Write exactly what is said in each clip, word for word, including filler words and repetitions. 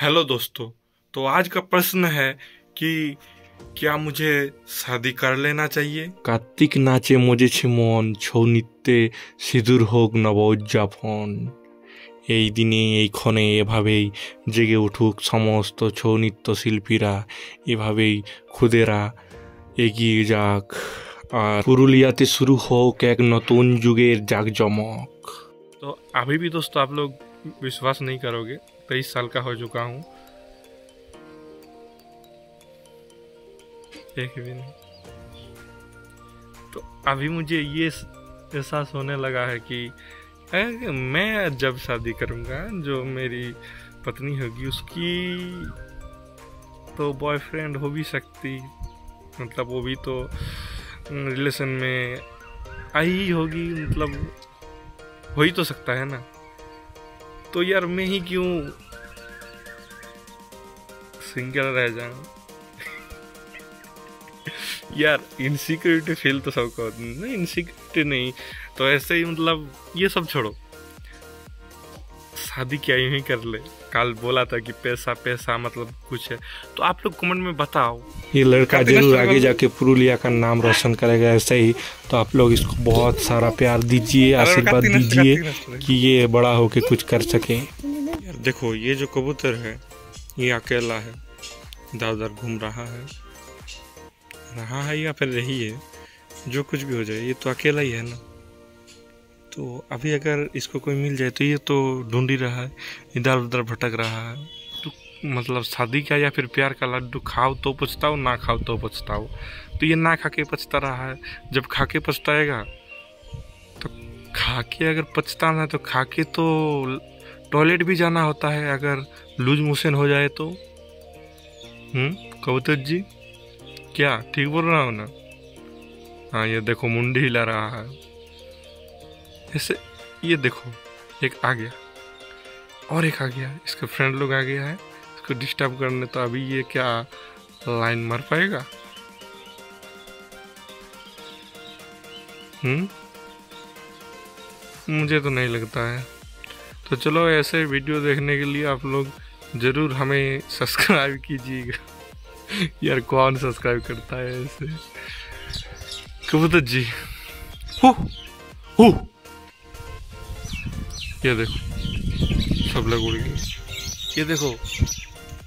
Hello दोस्तों, तो आज का प्रश्न है कि क्या मुझे शादी कर लेना चाहिए। कार्तिक नाचे मजे छे मन छौ नित्ये सिदूर होक नवोज्जापन। এই দিনে এইক্ষণে এভাবেই জেগে উঠুক সমস্ত ছৌ নৃত্য শিল্পীরা, এভাবেই খুদেরা এগিয়ে যাক আর পুরুলিয়াতে শুরু হোক এক নতুন যুগের জাঁকজমক। तो अभी भी दोस्तों आप लोग विश्वास नहीं करोगे, तेईस साल का हो चुका हूँ, एक भी नहीं। तो अभी मुझे ये एहसास होने लगा है कि मैं जब शादी करूँगा जो मेरी पत्नी होगी उसकी तो बॉयफ्रेंड हो भी सकती, मतलब वो भी तो रिलेशन में आई होगी, मतलब हो ही तो सकता है ना। तो यार मैं ही क्यों सिंगल रह जाऊँ। यार इनसिक्योरिटी फील तो सबको होती है ना, इनसिक्योरिटी नहीं तो ऐसे ही, मतलब ये सब छोड़ो, शादी क्या यूँ ही कर ले। कल बोला था कि पैसा पैसा मतलब कुछ है, तो आप लोग कमेंट में बताओ ये लड़का जरूर आगे जाके पुरुलिया का नाम रोशन करेगा। ऐसे ही तो आप लोग इसको बहुत सारा प्यार दीजिए, आशीर्वाद दीजिए कि ये बड़ा होके कुछ कर सके। यार देखो ये जो कबूतर है ये अकेला है, इधर उधर घूम रहा है रहा है या फिर रही है, जो कुछ भी हो जाए ये तो अकेला ही है ना। तो अभी अगर इसको कोई मिल जाए तो ये तो ढूंढ ही रहा है, इधर उधर भटक रहा है। तो मतलब शादी का या फिर प्यार का लड्डू खाओ तो पछताओ, ना खाओ तो पछताओ। तो ये ना खा के पछता रहा है, जब खा के पछताएगा तो खा के अगर पछताना है तो खा के तो टॉयलेट भी जाना होता है अगर लूज मोशन हो जाए तो। कबूतर जी क्या ठीक बोल रहा हूँ ना? हाँ ये देखो मुंडी हिला रहा है ऐसे, ये देखो एक आ गया और एक आ गया, इसका फ्रेंड लोग आ गया है इसको डिस्टर्ब करने। तो अभी ये क्या लाइन मार पाएगा? हम्म मुझे तो नहीं लगता है। तो चलो ऐसे वीडियो देखने के लिए आप लोग ज़रूर हमें सब्सक्राइब कीजिएगा। यार कौन सब्सक्राइब करता है ऐसे? कबूतर जी हो हो, ये देखो सब लोग उड़ गए। ये देखो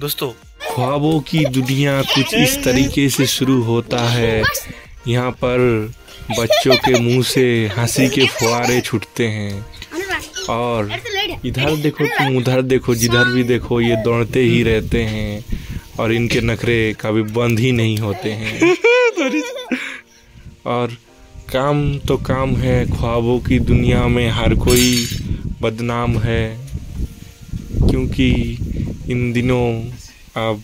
दोस्तों, ख्वाबों की दुनिया कुछ इस तरीके से शुरू होता है। यहाँ पर बच्चों के मुंह से हंसी के फुहारे छूटते हैं और इधर देखो तुम उधर देखो जिधर भी देखो ये दौड़ते ही रहते हैं और इनके नखरे कभी बंद ही नहीं होते हैं। और काम तो काम है, ख्वाबों की दुनिया में हर कोई बदनाम है क्योंकि इन दिनों अब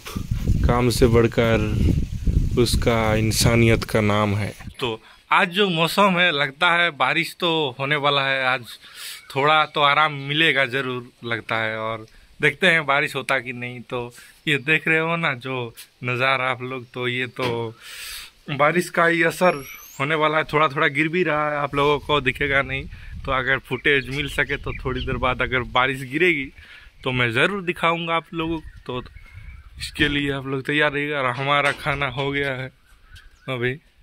काम से बढ़कर उसका इंसानियत का नाम है। तो आज जो मौसम है लगता है बारिश तो होने वाला है, आज थोड़ा तो आराम मिलेगा ज़रूर लगता है। और देखते हैं बारिश होता कि नहीं। तो ये देख रहे हो ना जो नज़ारा आप लोग, तो ये तो बारिश का ही असर होने वाला है। थोड़ा थोड़ा गिर भी रहा है, आप लोगों को दिखेगा नहीं। तो अगर फुटेज मिल सके तो थोड़ी देर बाद अगर बारिश गिरेगी तो मैं ज़रूर दिखाऊंगा आप लोगों को। तो इसके लिए आप लोग तैयार रहिएगा। हमारा खाना हो गया है अभी।